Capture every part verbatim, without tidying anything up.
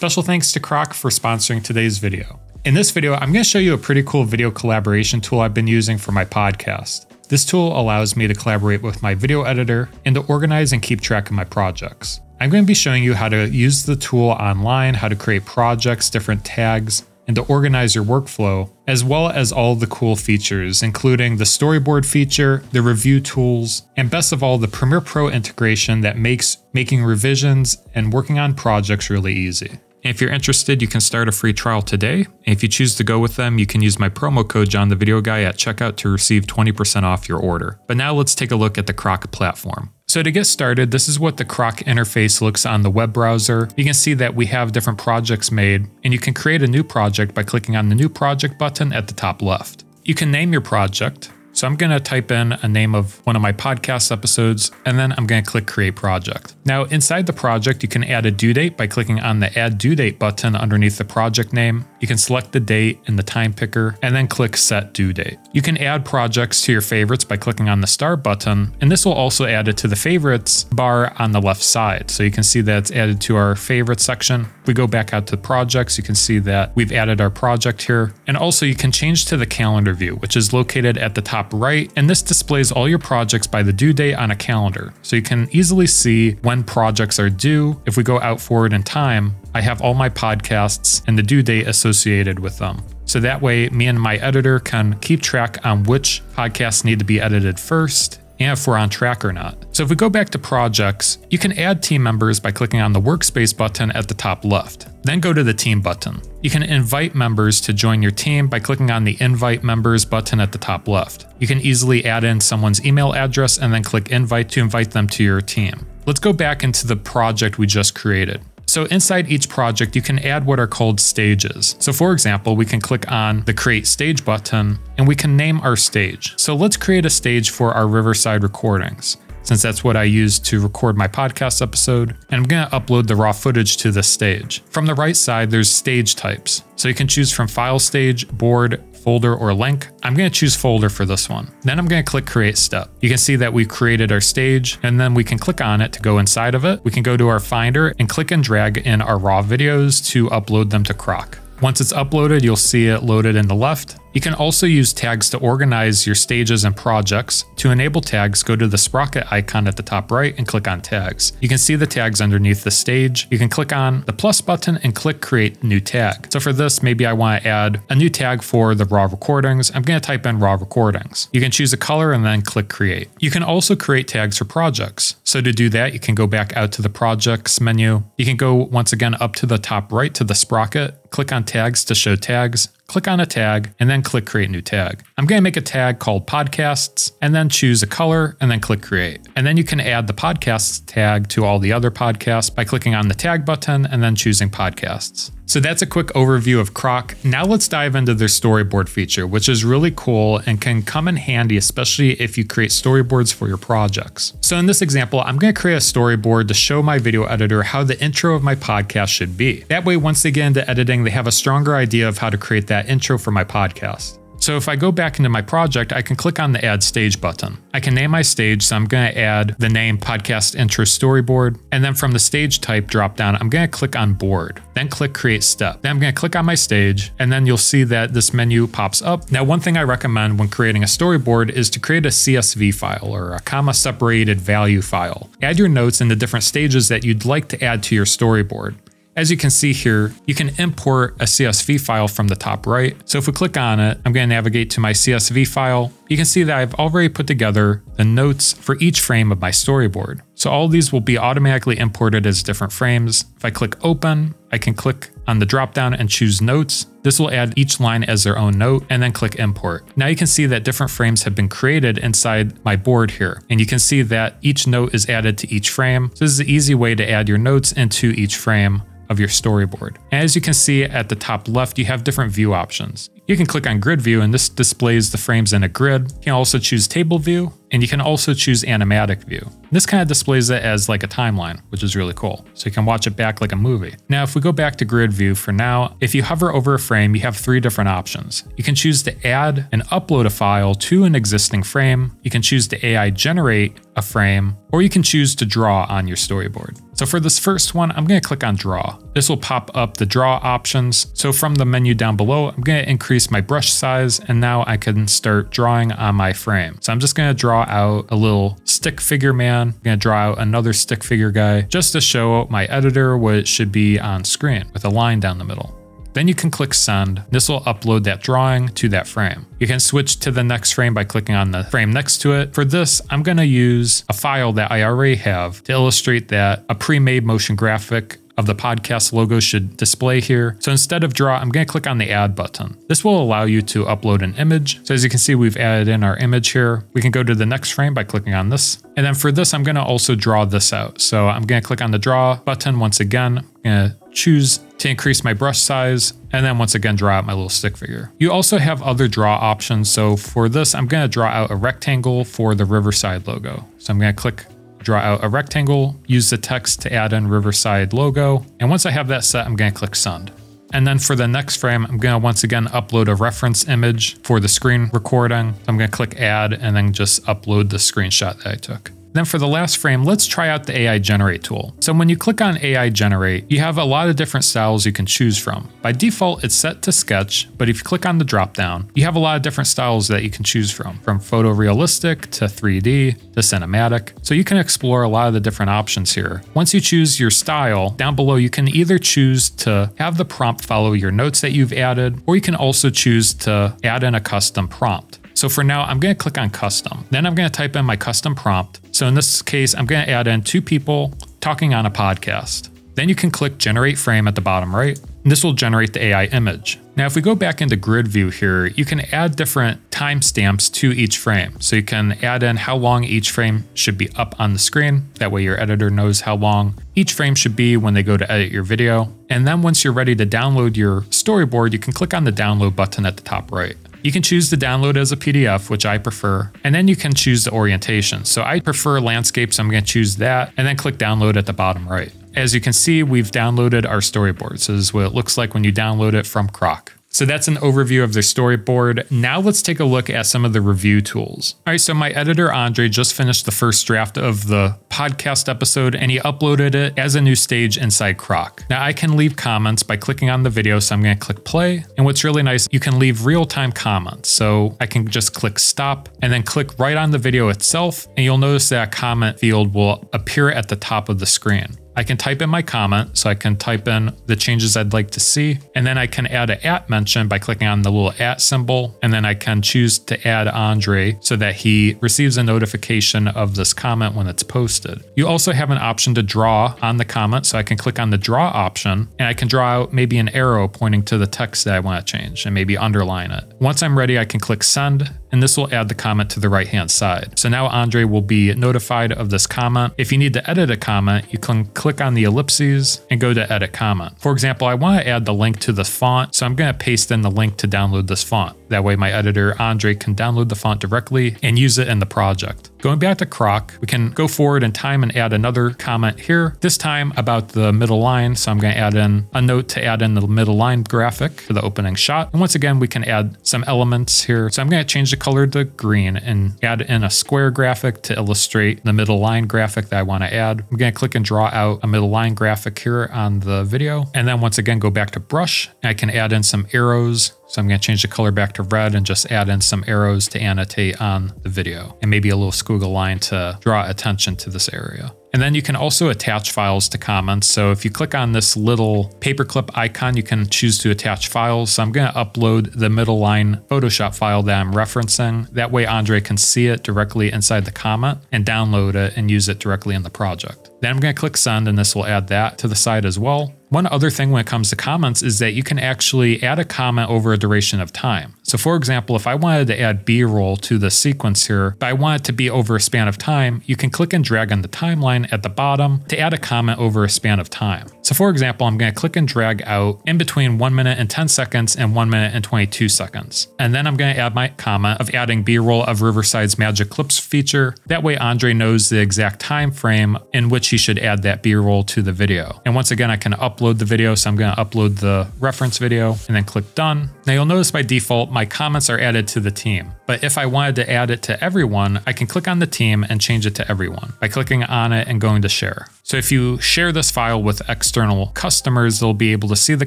Special thanks to Krock for sponsoring today's video. In this video, I'm going to show you a pretty cool video collaboration tool I've been using for my podcast. This tool allows me to collaborate with my video editor and to organize and keep track of my projects. I'm going to be showing you how to use the tool online, how to create projects, different tags, and to organize your workflow, as well as all the cool features, including the storyboard feature, the review tools, and best of all, the Premiere Pro integration that makes making revisions and working on projects really easy. If you're interested, you can start a free trial today. If you choose to go with them, you can use my promo code JohnTheVideoGuy at checkout to receive twenty percent off your order. But now let's take a look at the Krock platform. So to get started, this is what the Krock interface looks on the web browser. You can see that we have different projects made, and you can create a new project by clicking on the New Project button at the top left. You can name your project. So I'm going to type in a name of one of my podcast episodes, and then I'm going to click Create Project. Now inside the project, you can add a due date by clicking on the Add Due Date button underneath the project name. You can select the date and the time picker, and then click Set Due Date. You can add projects to your favorites by clicking on the star button, and this will also add it to the favorites bar on the left side. So you can see that it's added to our favorite section. If we go back out to projects, you can see that we've added our project here. And also you can change to the calendar view, which is located at the top right, and this displays all your projects by the due date on a calendar, so you can easily see when projects are due. If we go out forward in time, I have all my podcasts and the due date associated with them. So that way, me and my editor can keep track on which podcasts need to be edited first and if we're on track or not. So if we go back to projects, you can add team members by clicking on the workspace button at the top left. Then go to the team button. You can invite members to join your team by clicking on the invite members button at the top left. You can easily add in someone's email address and then click invite to invite them to your team. Let's go back into the project we just created. So inside each project, you can add what are called stages. So for example, we can click on the Create Stage button and we can name our stage. So let's create a stage for our Riverside recordings, since that's what I use to record my podcast episode. And I'm gonna upload the raw footage to this stage. From the right side, there's stage types. So you can choose from file stage, board, folder, or link. I'm gonna choose folder for this one. Then I'm gonna click Create Step. You can see that we created our stage, and then we can click on it to go inside of it. We can go to our Finder and click and drag in our raw videos to upload them to Krock. Once it's uploaded, you'll see it loaded in the left. You can also use tags to organize your stages and projects. To enable tags, go to the sprocket icon at the top right and click on tags. You can see the tags underneath the stage. You can click on the plus button and click create new tag. So for this, maybe I want to add a new tag for the raw recordings. I'm going to type in raw recordings. You can choose a color and then click create. You can also create tags for projects. So to do that, you can go back out to the projects menu. You can go once again up to the top right to the sprocket, click on tags to show tags, click on a tag, and then click create new tag. I'm gonna make a tag called podcasts and then choose a color and then click create. And then you can add the podcasts tag to all the other podcasts by clicking on the tag button and then choosing podcasts. So that's a quick overview of Krock. Now let's dive into their storyboard feature, which is really cool and can come in handy, especially if you create storyboards for your projects. So in this example, I'm gonna create a storyboard to show my video editor how the intro of my podcast should be. That way, once they get into editing, they have a stronger idea of how to create that intro for my podcast. So if I go back into my project, I can click on the Add Stage button. I can name my stage, so I'm gonna add the name Podcast Intro Storyboard, and then from the stage type dropdown, I'm gonna click on Board, then click Create Step. Then I'm gonna click on my stage, and then you'll see that this menu pops up. Now, one thing I recommend when creating a storyboard is to create a C S V file or a comma-separated value file. Add your notes in the different stages that you'd like to add to your storyboard. As you can see here, you can import a C S V file from the top right. So if we click on it, I'm going to navigate to my C S V file. You can see that I've already put together the notes for each frame of my storyboard. So all these will be automatically imported as different frames. If I click open, I can click on the dropdown and choose notes. This will add each line as their own note and then click import. Now you can see that different frames have been created inside my board here. And you can see that each note is added to each frame. So this is an easy way to add your notes into each frame of your storyboard. And as you can see at the top left, you have different view options. You can click on grid view and this displays the frames in a grid. You can also choose table view, and you can also choose animatic view. This kind of displays it as like a timeline, which is really cool. So you can watch it back like a movie. Now, if we go back to grid view for now, if you hover over a frame, you have three different options. You can choose to add and upload a file to an existing frame. You can choose to A I generate a frame, or you can choose to draw on your storyboard. So for this first one, I'm gonna click on draw. This will pop up the draw options. So from the menu down below, I'm gonna increase my brush size, and now I can start drawing on my frame. So I'm just gonna draw out a little stick figure man. I'm gonna draw out another stick figure guy just to show my editor what it should be on screen with a line down the middle. Then you can click send. This will upload that drawing to that frame. You can switch to the next frame by clicking on the frame next to it. For this, I'm gonna use a file that I already have to illustrate that a pre-made motion graphic of the podcast logo should display here. So instead of draw, I'm gonna click on the add button. This will allow you to upload an image. So as you can see, we've added in our image here. We can go to the next frame by clicking on this. And then for this, I'm gonna also draw this out. So I'm gonna click on the draw button once again. I'm gonna choose to increase my brush size, and then once again, draw out my little stick figure. You also have other draw options. So for this, I'm gonna draw out a rectangle for the Riverside logo. So I'm gonna click draw out a rectangle, use the text to add in Riverside logo. And once I have that set, I'm gonna click send. And then for the next frame, I'm gonna once again upload a reference image for the screen recording. I'm gonna click add and then just upload the screenshot that I took. Then for the last frame, let's try out the A I generate tool. So when you click on A I generate, you have a lot of different styles you can choose from. By default, it's set to sketch, but if you click on the dropdown, you have a lot of different styles that you can choose from, from photorealistic to three D to cinematic. So you can explore a lot of the different options here. Once you choose your style, down below, you can either choose to have the prompt follow your notes that you've added, or you can also choose to add in a custom prompt. So for now, I'm gonna click on custom. Then I'm gonna type in my custom prompt. So in this case, I'm gonna add in two people talking on a podcast. Then you can click generate frame at the bottom right, and this will generate the A I image. Now, if we go back into grid view here, you can add different timestamps to each frame. So you can add in how long each frame should be up on the screen. That way your editor knows how long each frame should be when they go to edit your video. And then once you're ready to download your storyboard, you can click on the download button at the top right. You can choose to download as a P D F, which I prefer, and then you can choose the orientation. So I prefer landscape, so I'm gonna choose that, and then click download at the bottom right. As you can see, we've downloaded our storyboard. So this is what it looks like when you download it from Krock. So that's an overview of their storyboard. Now let's take a look at some of the review tools. All right, so my editor, Andre, just finished the first draft of the podcast episode and he uploaded it as a new stage inside Krock. Now I can leave comments by clicking on the video, so I'm gonna click play. And what's really nice, you can leave real-time comments. So I can just click stop and then click right on the video itself. And you'll notice that comment field will appear at the top of the screen. I can type in my comment, so I can type in the changes I'd like to see, and then I can add an at mention by clicking on the little at symbol, and then I can choose to add Andre so that he receives a notification of this comment when it's posted. You also have an option to draw on the comment, so I can click on the draw option, and I can draw out maybe an arrow pointing to the text that I want to change and maybe underline it. Once I'm ready, I can click send, and this will add the comment to the right-hand side. So now Andre will be notified of this comment. If you need to edit a comment, you can click on the ellipses and go to edit comment. For example, I wanna add the link to the font, so I'm gonna paste in the link to download this font. That way my editor, Andre, can download the font directly and use it in the project. Going back to Krock, we can go forward in time and add another comment here, this time about the middle line. So I'm gonna add in a note to add in the middle line graphic for the opening shot. And once again, we can add some elements here. So I'm gonna change the color to green and add in a square graphic to illustrate the middle line graphic that I wanna add. I'm gonna click and draw out a middle line graphic here on the video. And then once again, go back to brush and I can add in some arrows. So I'm gonna change the color back to red and just add in some arrows to annotate on the video and maybe a little squiggle line to draw attention to this area. And then you can also attach files to comments. So if you click on this little paperclip icon, you can choose to attach files. So I'm gonna upload the middle line Photoshop file that I'm referencing. That way Andre can see it directly inside the comment and download it and use it directly in the project. Then I'm gonna click send and this will add that to the side as well. One other thing when it comes to comments is that you can actually add a comment over a duration of time. So for example, if I wanted to add B-roll to the sequence here, but I want it to be over a span of time, you can click and drag on the timeline at the bottom to add a comment over a span of time. So for example, I'm gonna click and drag out in between one minute and ten seconds and one minute and twenty-two seconds. And then I'm gonna add my comment of adding B-roll of Riverside's Magic Clips feature. That way Andre knows the exact time frame in which she should add that B-roll to the video. And once again, I can upload the video. So I'm gonna upload the reference video and then click done. Now you'll notice by default, my comments are added to the team. But if I wanted to add it to everyone, I can click on the team and change it to everyone by clicking on it and going to share. So if you share this file with external customers, they'll be able to see the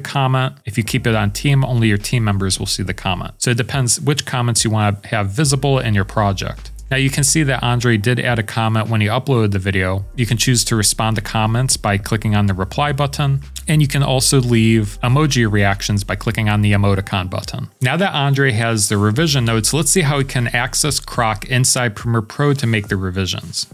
comment. If you keep it on team, only your team members will see the comment. So it depends which comments you want to have visible in your project. Now you can see that Andre did add a comment when he uploaded the video. You can choose to respond to comments by clicking on the reply button. And you can also leave emoji reactions by clicking on the emoticon button. Now that Andre has the revision notes, let's see how he can access Krock inside Premiere Pro to make the revisions.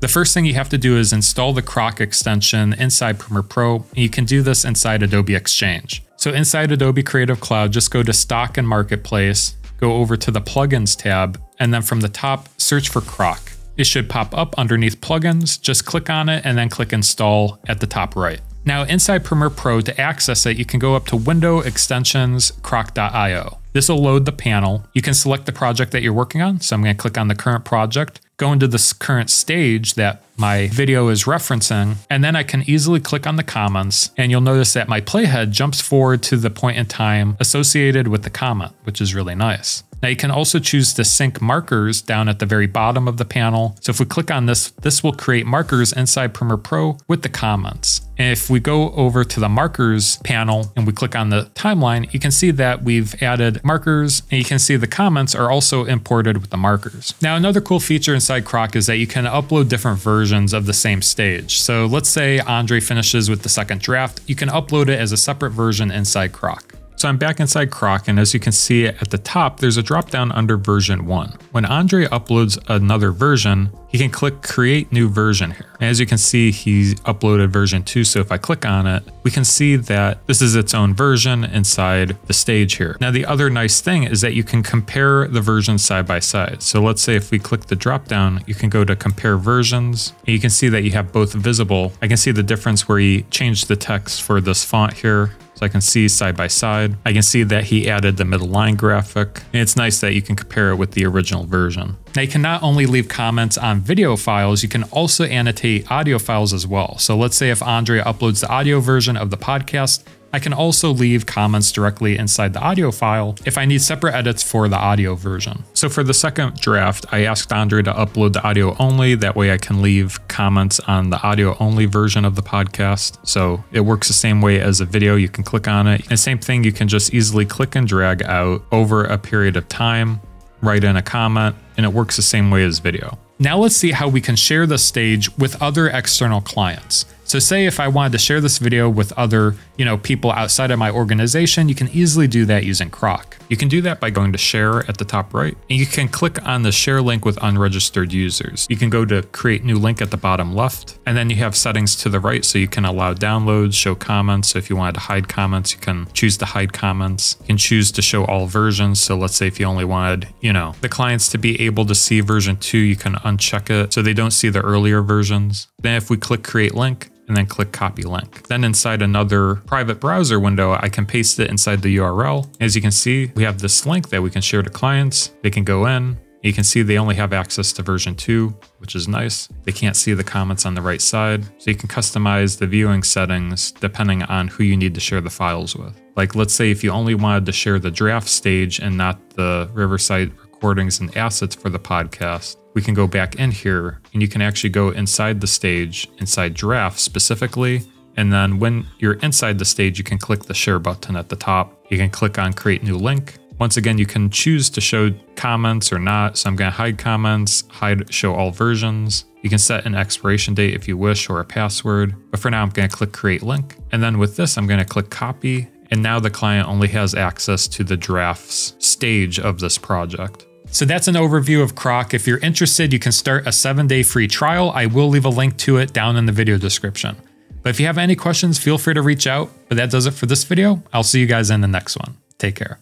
The first thing you have to do is install the Krock extension inside Premiere Pro, and you can do this inside Adobe Exchange. So inside Adobe Creative Cloud, just go to Stock and Marketplace, go over to the Plugins tab, and then from the top, search for Krock. It should pop up underneath Plugins, just click on it, and then click Install at the top right. Now inside Premiere Pro, to access it, you can go up to Window, Extensions, Krock dot i o. This will load the panel. You can select the project that you're working on, so I'm going to click on the current project, go into this current stage that my video is referencing, and then I can easily click on the comments, and you'll notice that my playhead jumps forward to the point in time associated with the comment, which is really nice. Now you can also choose to sync markers down at the very bottom of the panel. So if we click on this, this will create markers inside Premiere Pro with the comments. And if we go over to the markers panel and we click on the timeline, you can see that we've added markers, and you can see the comments are also imported with the markers. Now another cool feature inside Krock is that you can upload different versions of the same stage. So let's say Andre finishes with the second draft. You can upload it as a separate version inside Krock. So I'm back inside Krock, and as you can see at the top, there's a drop down under version one. When Andre uploads another version, he can click create new version here. And as you can see, he's uploaded version two. So if I click on it, we can see that this is its own version inside the stage here. Now the other nice thing is that you can compare the versions side by side. So let's say if we click the drop down, you can go to compare versions, and you can see that you have both visible. I can see the difference where he changed the text for this font here. So I can see side by side. I can see that he added the middle line graphic, and it's nice that you can compare it with the original version. Now you can not only leave comments on video files, you can also annotate audio files as well. So let's say if Andre uploads the audio version of the podcast, I can also leave comments directly inside the audio file if I need separate edits for the audio version. So for the second draft, I asked Andre to upload the audio only. That way I can leave comments on the audio only version of the podcast. So it works the same way as a video. You can click on it. And same thing, you can just easily click and drag out over a period of time, write in a comment, and it works the same way as video. Now let's see how we can share the stage with other external clients. So say if I wanted to share this video with other, you know, people outside of my organization, you can easily do that using Krock. You can do that by going to share at the top right, and you can click on the share link with unregistered users. You can go to create new link at the bottom left, and then you have settings to the right, so you can allow downloads, show comments. So if you wanted to hide comments, you can choose to hide comments. You can choose to show all versions. So let's say if you only wanted, you know, the clients to be able to see version two, you can uncheck it so they don't see the earlier versions. Then if we click create link, and then click copy link. Then inside another private browser window, I can paste it inside the U R L. As you can see, we have this link that we can share to clients. They can go in. You can see they only have access to version two, which is nice. They can't see the comments on the right side. So you can customize the viewing settings depending on who you need to share the files with. Like let's say if you only wanted to share the draft stage and not the Riverside recordings and assets for the podcast, we can go back in here, and you can actually go inside the stage, inside draft specifically. And then when you're inside the stage, you can click the share button at the top. You can click on create new link. Once again, you can choose to show comments or not. So I'm going to hide comments, hide show all versions. You can set an expiration date if you wish, or a password. But for now, I'm going to click create link. And then with this, I'm going to click copy. And now the client only has access to the drafts stage of this project. So that's an overview of Krock. If you're interested, you can start a seven day free trial. I will leave a link to it down in the video description. But if you have any questions, feel free to reach out. But that does it for this video. I'll see you guys in the next one. Take care.